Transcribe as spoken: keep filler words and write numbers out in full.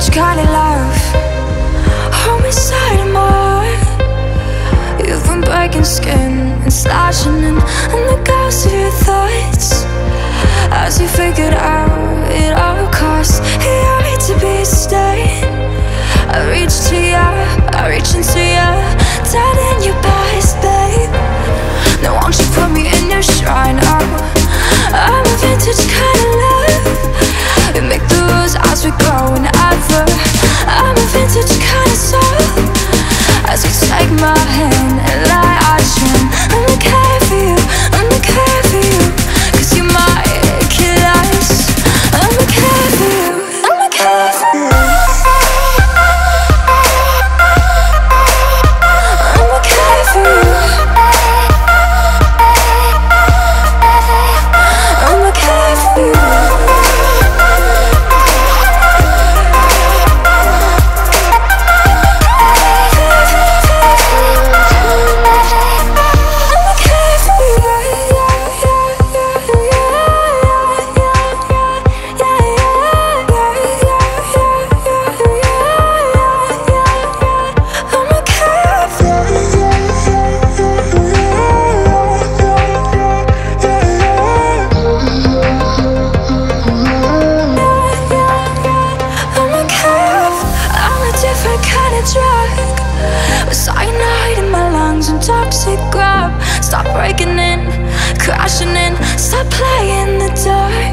such kindly love, home inside of mine. You've been breaking skin and slashing in on the ghosts of your thoughts, as you figured out it all costs. Here I need to be staying. I reach to you, I reach into you, down in your past, babe. Now won't you put me in your shrine? Oh, I'm a vintage kind of love. We make the rules as we go and ever. I'm a vintage kind of soul. As you take my hand and lie I dream. I'm the care for you, I'm the care for you, cause you might kill us. I'm the care for you, I'm the care for you. I'm the care for you. I'm the care for you. Toxic grab, stop breaking in, crashing in, stop playing the dark.